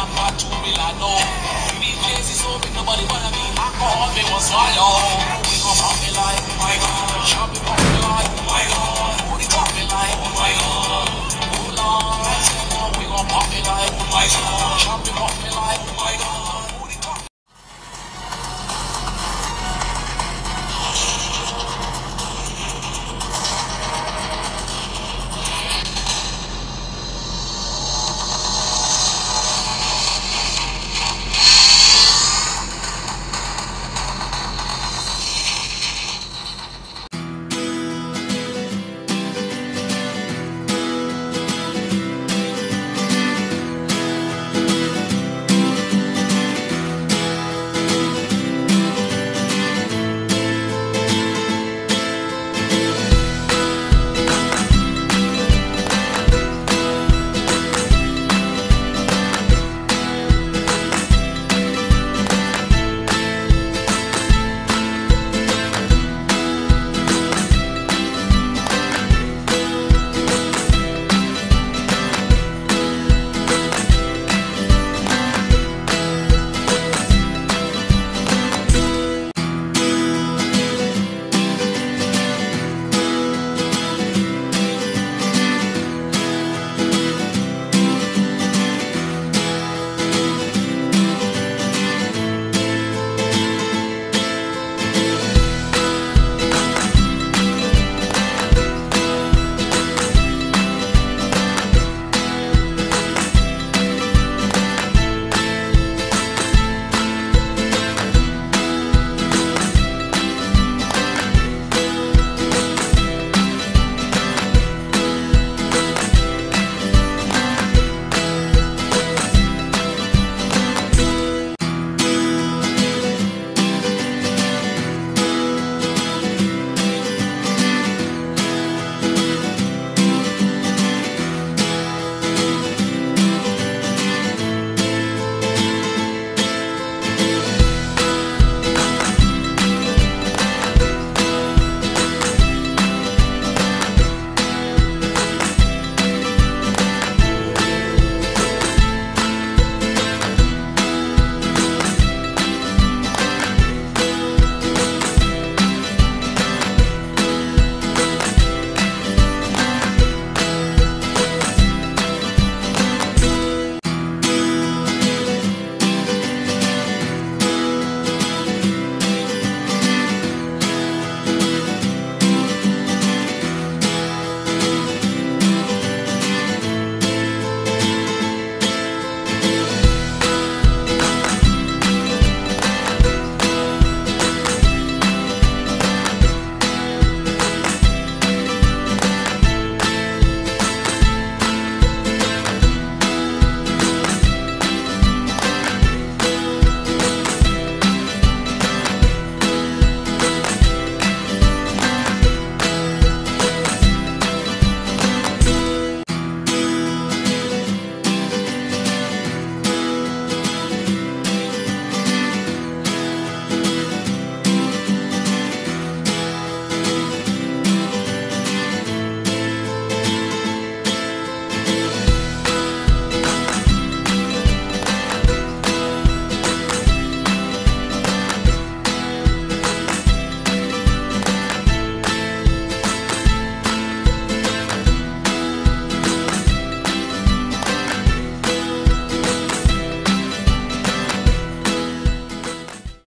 I'm not too Milano. These days it's open, nobody wanna be alcohol, they want swallow. We gon' pop it like, oh my god. Shopping pop it like, oh my god. Booty pop it like, oh my god. Hold on, we gon' pop it like, oh my god.